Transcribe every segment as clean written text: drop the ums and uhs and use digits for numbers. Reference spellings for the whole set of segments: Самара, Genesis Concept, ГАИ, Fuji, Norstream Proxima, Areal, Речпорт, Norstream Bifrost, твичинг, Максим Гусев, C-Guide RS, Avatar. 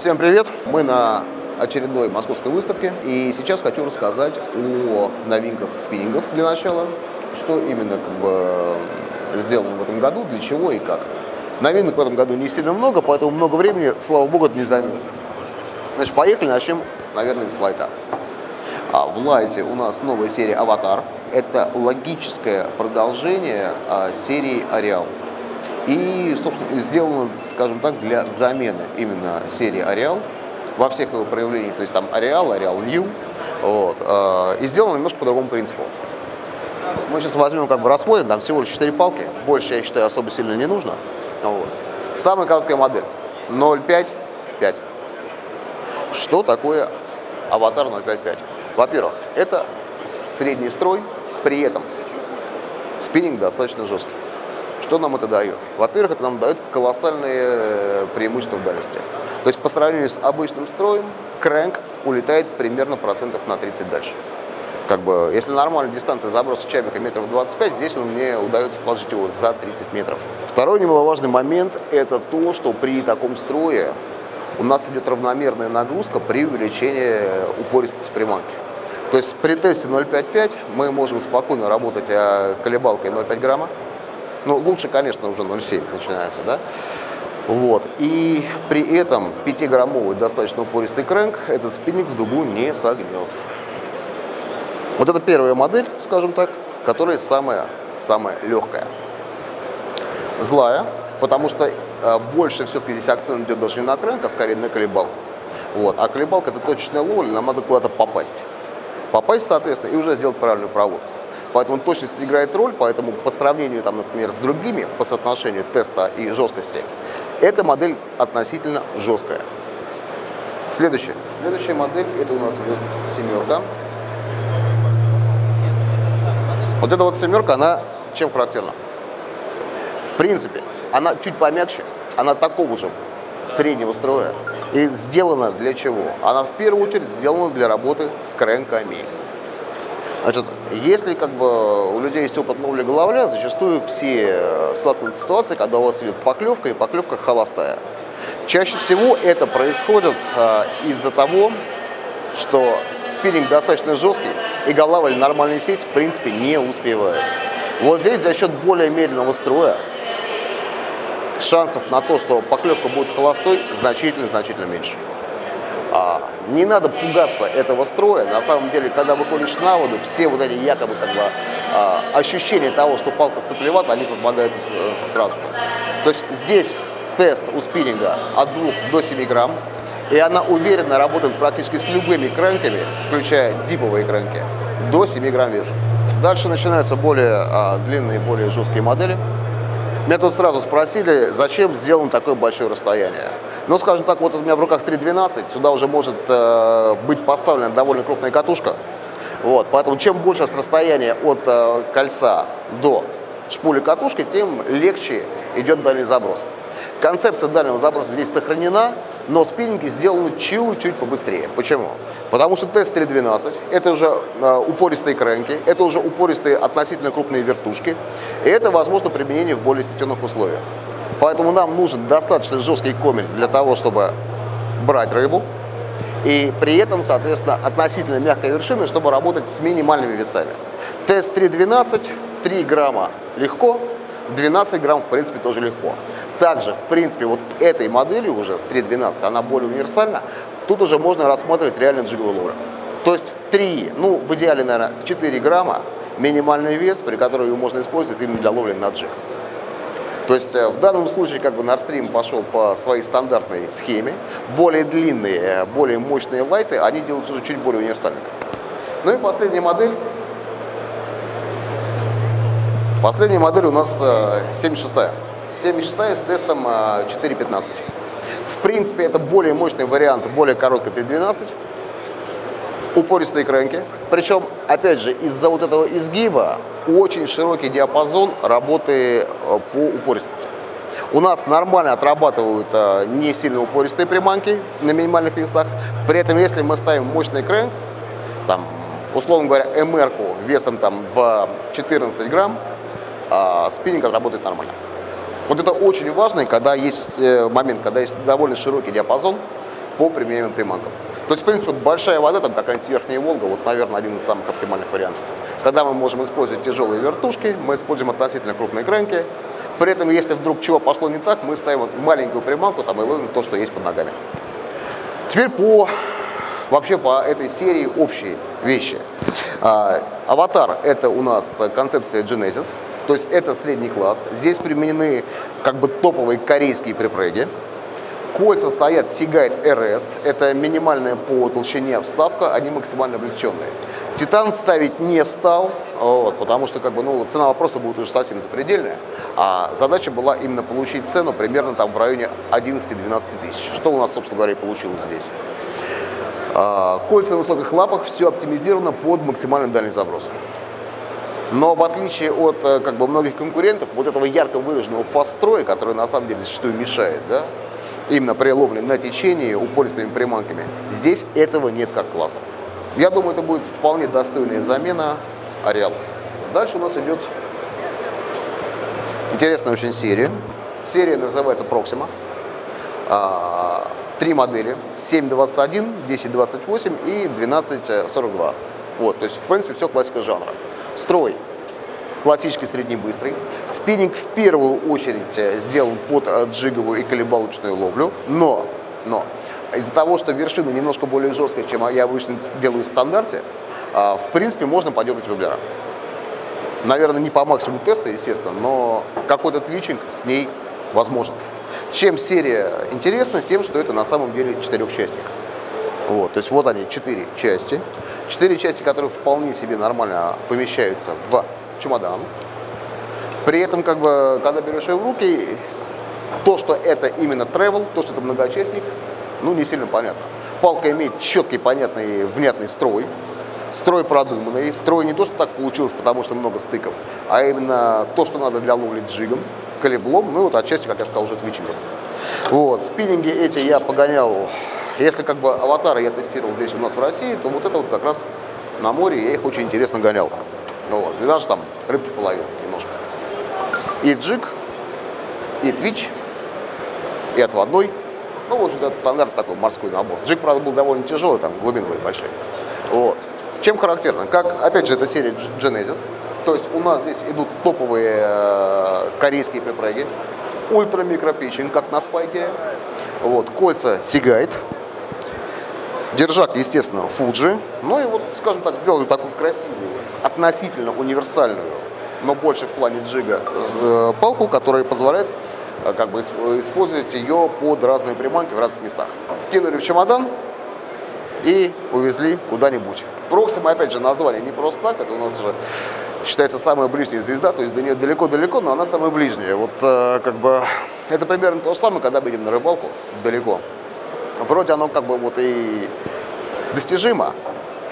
Всем привет! Мы на очередной московской выставке, и сейчас хочу рассказать о новинках спиннингов для начала, что именно сделано в этом году, для чего и как. Новинок в этом году не сильно много, поэтому много времени, слава богу, это не займет. Значит, поехали, начнем, наверное, с лайта. В лайте у нас новая серия Аватар. Это логическое продолжение серии Ареал. И, собственно, сделано, скажем так, для замены именно серии Ареал во всех его проявлениях, то есть там Ареал, Ареал New, вот, и сделано немножко по другому принципу. Мы сейчас возьмем, как бы рассмотрим, там всего лишь 4 палки, больше, я считаю, особо сильно не нужно. Вот. Самая короткая модель 0.5.5. Что такое Аватар 0.5.5? Во-первых, это средний строй, при этом спиннинг достаточно жесткий. Что нам это дает? Во-первых, это нам дает колоссальные преимущества в дальности. То есть по сравнению с обычным строем, крэнк улетает примерно процентов на 30 дальше. Как бы, если нормальная дистанция заброса чайника метров 25, здесь мне удается положить его за 30 метров. Второй немаловажный момент – это то, что при таком строе у нас идет равномерная нагрузка при увеличении упористости приманки. То есть при тесте 0.5.5 мы можем спокойно работать колебалкой 0.5 грамма. Ну, лучше, конечно, уже 0.7 начинается, да? Вот. И при этом 5-граммовый достаточно упористый крэнк этот спиннинг в дугу не согнет. Вот это первая модель, скажем так, которая самая легкая. Злая, потому что больше все-таки здесь акцент идет даже не на крэнк, а скорее на колебалку. Вот. А колебалка – это точечная ловля, нам надо куда-то попасть. Попасть, соответственно, и уже сделать правильную проводку. Поэтому точность играет роль, поэтому по сравнению, там, например, с другими, по соотношению теста и жесткости, эта модель относительно жесткая. Следующая модель, это у нас идет семерка. Вот эта вот семерка, она чем характерна? В принципе, она чуть помягче, она такого же среднего строя. И сделана для чего? Она в первую очередь сделана для работы с крэнками. Значит, если как бы у людей есть опыт ловли головля, зачастую все сталкиваются с ситуацией, когда у вас идет поклевка, и поклевка холостая. Чаще всего это происходит из-за того, что спиннинг достаточно жесткий, и головль нормально сесть в принципе не успевает. Вот здесь за счет более медленного строя шансов на то, что поклевка будет холостой, значительно меньше. Не надо пугаться этого строя. На самом деле, когда выходишь на воду, все вот эти якобы как бы, ощущения того, что палка саплевата, они пропадают сразу же. То есть здесь тест у спиннинга от 2 до 7 грамм, и она уверенно работает практически с любыми крэнками, включая диповые крэнки, до 7 грамм веса. Дальше начинаются более длинные, более жесткие модели. Меня тут сразу спросили, зачем сделано такое большое расстояние. Ну, скажем так, вот у меня в руках 3.12, сюда уже может быть поставлена довольно крупная катушка. Вот, поэтому чем больше расстояние от кольца до шпули катушки, тем легче идет дальний заброс. Концепция дальнего заброса здесь сохранена, но спиннинги сделаны чуть-чуть побыстрее. Почему? Потому что тест 3.12 – это уже упористые крэнки, это уже упористые относительно крупные вертушки, и это, возможно, применение в более стесненных условиях. Поэтому нам нужен достаточно жесткий комель для того, чтобы брать рыбу, и при этом, соответственно, относительно мягкой вершины, чтобы работать с минимальными весами. Тест 3.12 – 3 грамма легко, 12 грамм, в принципе, тоже легко. Также, в принципе, вот этой модели уже, 3.12, она более универсальна, тут уже можно рассматривать реально джиговую ловлю. То есть 3, ну, в идеале, наверное, 4 грамма, минимальный вес, при котором его можно использовать именно для ловли на джиг. То есть в данном случае, как бы, Norstream пошел по своей стандартной схеме. Более длинные, более мощные лайты, они делаются уже чуть более универсальными. Ну и последняя модель. Последняя модель у нас 7.6. 7.6 с тестом 4.15. В принципе, это более мощный вариант, более короткий 3.12. Упористые крэнки. Причем, опять же, из-за вот этого изгиба очень широкий диапазон работы по упористости. У нас нормально отрабатывают не сильно упористые приманки на минимальных весах. При этом, если мы ставим мощный крэнк, там, условно говоря, МР-ку весом там, в 14 грамм, спиннинг отработает нормально. Вот это очень важно, когда есть момент, когда есть довольно широкий диапазон, по применению приманкам. То есть, в принципе, большая вода, там какая-нибудь Верхняя Волга, вот, наверное, один из самых оптимальных вариантов. Когда мы можем использовать тяжелые вертушки, мы используем относительно крупные кренки. При этом, если вдруг чего пошло не так, мы ставим маленькую приманку там, и ловим то, что есть под ногами. Теперь вообще по этой серии общие вещи. Аватар – это у нас концепция Genesis, то есть это средний класс. Здесь применены как бы топовые корейские припрыги. Кольца стоят C-Guide RS, это минимальная по толщине вставка, они максимально облегченные. Титан ставить не стал, вот, потому что как бы, ну, цена вопроса будет уже совсем запредельная, а задача была именно получить цену примерно там в районе 11-12 тысяч, что у нас, собственно говоря, и получилось здесь. Кольца на высоких лапах, все оптимизировано под максимальный дальний заброс. Но в отличие от как бы, многих конкурентов, вот этого ярко выраженного фаст-строя, который на самом деле зачастую мешает, да, именно при ловле на течении упористыми приманками, здесь этого нет как класса. Я думаю, это будет вполне достойная замена Ареалу. Дальше у нас идет интересная очень серия. Серия называется Proxima. Три модели: 7.21, 10.28 и 12.42. Вот, то есть, в принципе, все классика жанра. Строй классический среднебыстрый. Спиннинг в первую очередь сделан под джиговую и колебалочную ловлю, но из-за того, что вершина немножко более жесткая, чем я обычно делаю в стандарте, в принципе, можно подергать воблера. Наверное, не по максимуму теста, естественно, но какой-то твичинг с ней возможен. Чем серия интересна? Тем, что это на самом деле четырехчастник. Вот, то есть вот они, четыре части. Четыре части, которые вполне себе нормально помещаются в чемодан. При этом, как бы, когда берешь ее в руки, то, что это именно travel, то, что это многочастник, ну, не сильно понятно. Палка имеет четкий, понятный, внятный строй. Строй продуманный. Строй не то, что так получилось, потому что много стыков, а именно то, что надо для ловли джигом, колеблом, ну, вот отчасти, как я сказал, уже твичингом. Вот, спиннинги эти я погонял. Если, как бы, аватары я тестировал здесь у нас в России, то вот это вот как раз на море я их очень интересно гонял. Вот, и даже там рыбки половил немножко. И джиг, и твич, и отводной. Ну, вот это стандарт такой морской набор. Джиг, правда, был довольно тяжелый, там глубины были большие. Вот. Чем характерно? Как, опять же, это серия Genesis. То есть у нас здесь идут топовые корейские припрыги. Ультра-микропичинг, как на спайке. Вот, кольца C-Guide. Держак, естественно, Fuji. Ну и вот, скажем так, сделали такую красивую, относительно универсальную, но больше в плане джига, палку, которая позволяет как бы использовать ее под разные приманки в разных местах. Кинули в чемодан и увезли куда-нибудь. Proxima, опять же, название не просто так, это у нас же считается самая ближняя звезда, то есть до нее далеко-далеко, но она самая ближняя. Вот как бы это примерно то же самое, когда мы идем на рыбалку далеко. Вроде оно как бы вот и достижимо,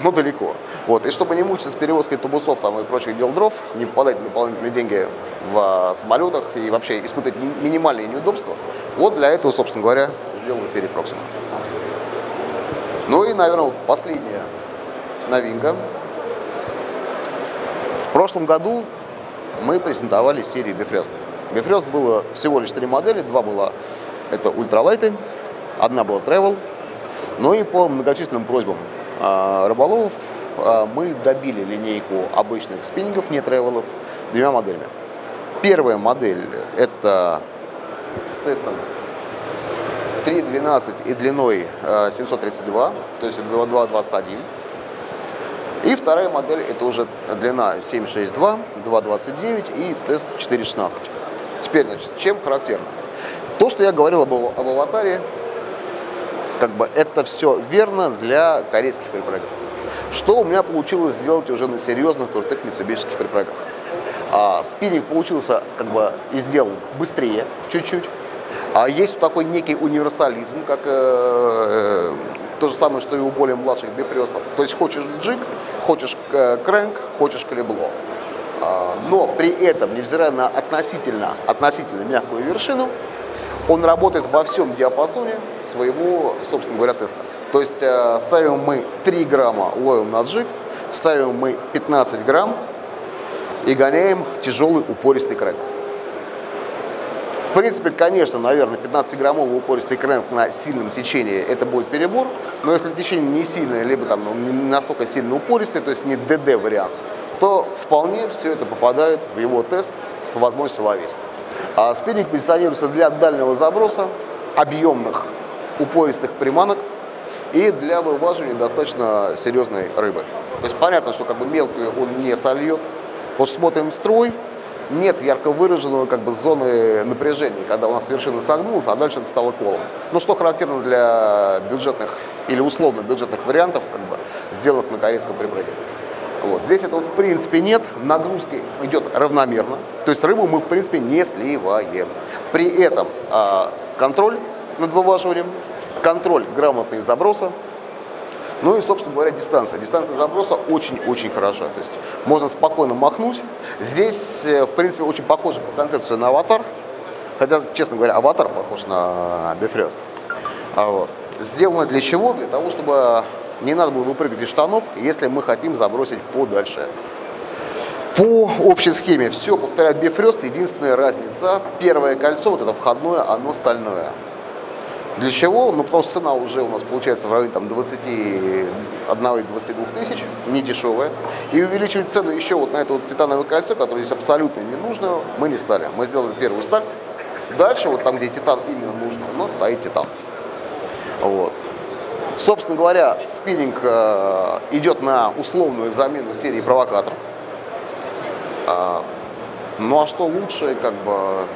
но далеко. Вот. И чтобы не мучиться с перевозкой тубусов там, и прочих дел дров, не попадать на дополнительные деньги в самолетах и вообще испытать минимальные неудобства, вот для этого, собственно говоря, сделана серия Proxima. Ну и, наверное, вот последняя новинка. В прошлом году мы презентовали серию Bifrost. Bifrost было всего лишь три модели, два было это ультралайты, одна была travel, ну и по многочисленным просьбам рыболовов мы добили линейку обычных спиннингов, не тревелов, двумя моделями. Первая модель это с тестом 3.12 и длиной 732, то есть 2.21. И вторая модель это уже длина 7.62, 2.29 и тест 4.16. Теперь, значит, чем характерно? То, что я говорил об аватаре, как бы это все верно для корейских припрыгов. Что у меня получилось сделать уже на серьезных крутых митсубишских припрыгах? Спиннинг получился как бы и сделан быстрее чуть-чуть. Есть такой некий универсализм, как то же самое, что и у более младших бифрёстов. То есть хочешь джиг, хочешь крэнк, хочешь колебло. Но при этом, невзирая на относительно мягкую вершину, он работает во всем диапазоне своего, собственно говоря, теста. То есть ставим мы 3 грамма, ловим на джиг, ставим мы 15 грамм и гоняем тяжелый упористый крэнк. В В принципе, конечно, наверное, 15-граммовый упористый кренк на сильном течении это будет перебор, но если течение не сильное, либо там не настолько сильно упористый, то есть не ДД-вариант, то вполне все это попадает в его тест по возможности ловить. А спиннинг позиционируется для дальнего заброса, объемных упористых приманок и для вываживания достаточно серьезной рыбы. То есть понятно, что мелкую он не сольет. Вот смотрим строй. Нет ярко выраженного зоны напряжения, когда у нас вершина согнулась, а дальше это стало колом. Ну, что характерно для бюджетных или условно бюджетных вариантов, сделанных на корейском прибрыге. Вот. Здесь этого в принципе нет, нагрузка идет равномерно, то есть рыбу мы в принципе не сливаем. При этом контроль над вываживанием, контроль грамотный заброса, ну и, собственно говоря, дистанция. Дистанция заброса очень-очень хороша. То есть можно спокойно махнуть. Здесь, в принципе, очень похоже по концепции на Аватар. Хотя, честно говоря, Аватар похож на Bifrost. Вот. Сделано для чего? Для того, чтобы не надо было выпрыгивать из штанов, если мы хотим забросить подальше. По общей схеме все повторяет Bifrost. Единственная разница. Первое кольцо, вот это входное, оно стальное. Для чего? Ну, потому что цена уже у нас получается в районе 21–22 тысяч, не дешевая. И увеличивать цену еще вот на это вот титановое кольцо, которое здесь абсолютно не нужно, мы не стали. Мы сделали первую сталь. Дальше, вот там, где титан именно нужен, у нас стоит титан. Вот. Собственно говоря, спиннинг идет на условную замену серии «Провокатор». Ну, а что лучше,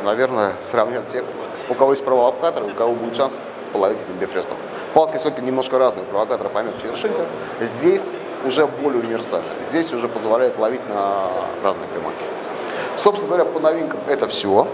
наверное, сравнять тех, у кого есть провокатор, у кого будет шанс половить этим бифростом. Палки все-таки немножко разные, у провокатора помягче вершинка. Здесь уже более универсально, здесь уже позволяет ловить на разные приманки. Собственно говоря, по новинкам это все.